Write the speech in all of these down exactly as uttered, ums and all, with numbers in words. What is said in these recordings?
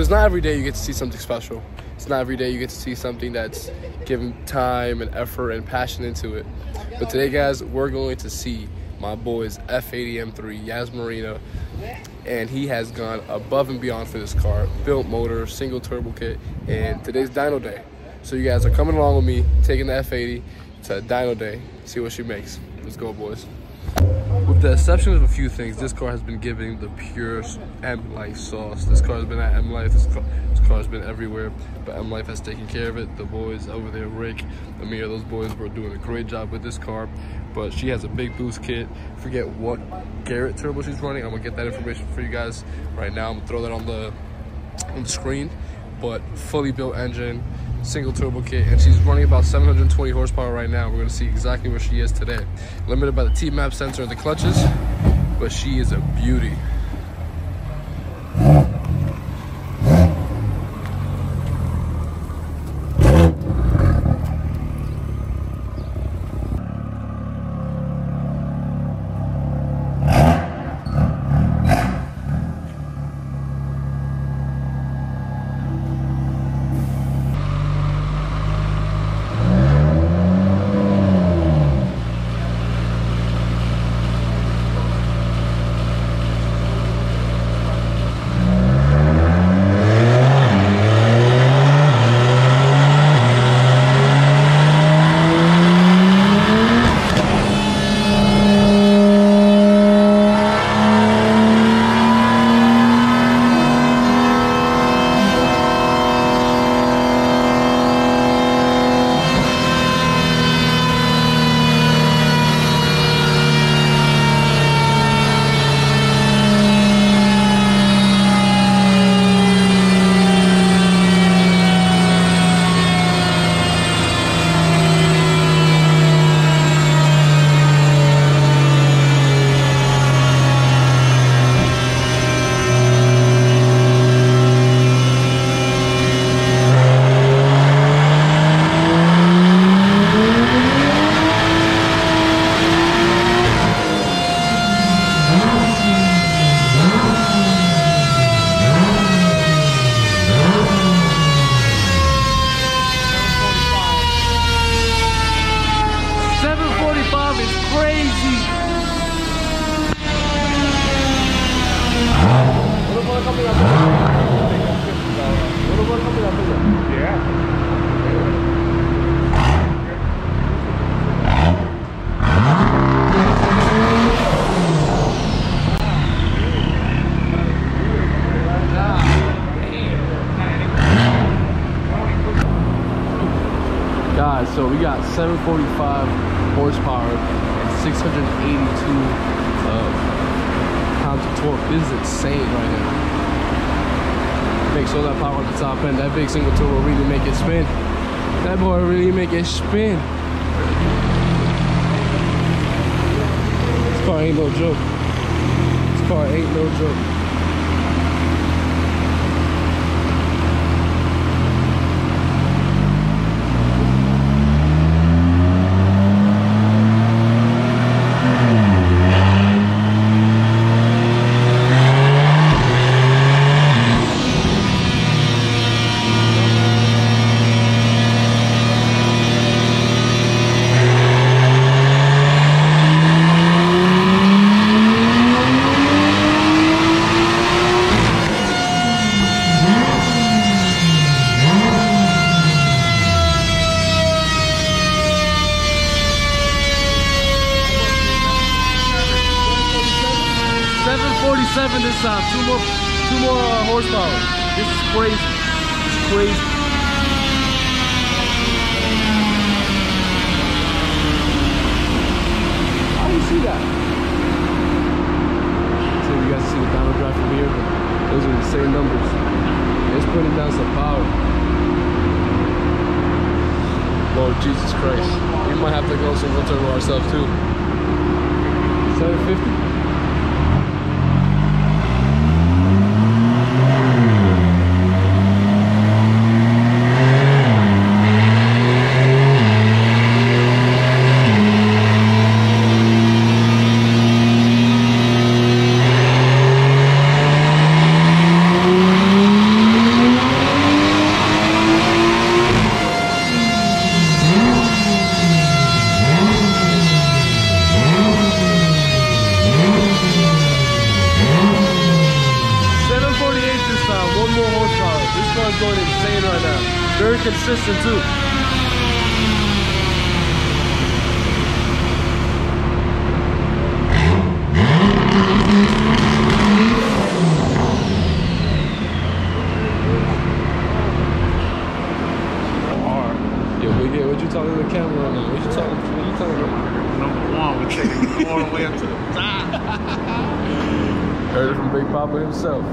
So it's not every day you get to see something special. It's not every day you get to see something that's given time and effort and passion into it. But today, guys, we're going to see my boy's F eighty M three, Yas Marina, and he has gone above and beyond for this car. Built motor, single turbo kit, and today's Dyno Day. So you guys are coming along with me, taking the F eighty to Dyno Day, see what she makes. Let's go, boys. With the exception of a few things, this car has been giving the pure MLife sauce. This car has been at MLife, this car, this car has been everywhere, but MLife has taken care of it. The boys over there, Rick, Amir, those boys were doing a great job with this car, but she has a big boost kit. Forget what Garrett turbo she's running. I'm gonna get that information for you guys right now. I'm gonna throw that on the, on the screen, but fully built engine, single turbo kit, and she's running about seven hundred twenty horsepower right now. We're going to see exactly where she is today. Limited by the T map sensor and the clutches, but she is a beauty. So we got seven forty-five horsepower and six hundred eighty-two uh, pounds of torque. This is insane right now. Makes all that power at the top end. That big single turbo really make it spin. That boy really make it spin. This car ain't no joke. This car ain't no joke. seven forty-seven this time, two more, two more uh, horsepower. This is crazy. This is crazy. How do you see that? So you guys see the Dyno drive from here, but those are the same numbers. It's putting down some power. Lord Jesus Christ, we might have to go single turbo ourselves too. seven fifty. sun's going insane right now. Very consistent too. Yeah, what you talking to the camera on? What you talking to? What you talking about? Number one, we're taking all the way up to the top. Heard it from Big Papa himself.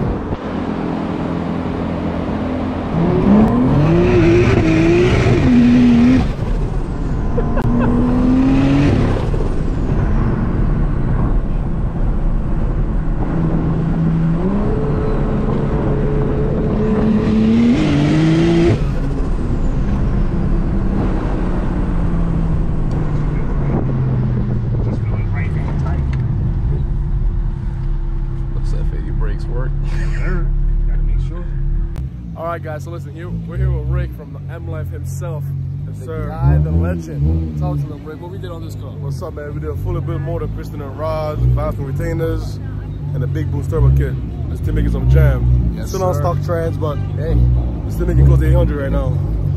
Alright guys, so listen, here, we're here with Rick from MLife himself. Yes, the sir. guy, the legend. Talk to them, Rick. What we did on this car? What's up, man? We did a full bit more than piston and rods, valves and retainers, and a big boost turbo kit. Just to make it some jam. Yes, still on stock trans, but hey, we're still making close to eight hundred right now.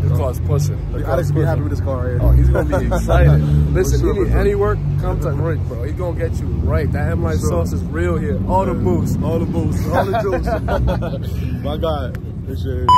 This car's pushing. The Alex will be happy with this car right here. Oh, he's going to be excited. Listen, sure, you need any work, contact Rick, bro. He's going to get you right. That MLife sure. sauce is real here. All yeah. the boosts. All the boosts. All the juice. My God. Appreciate it.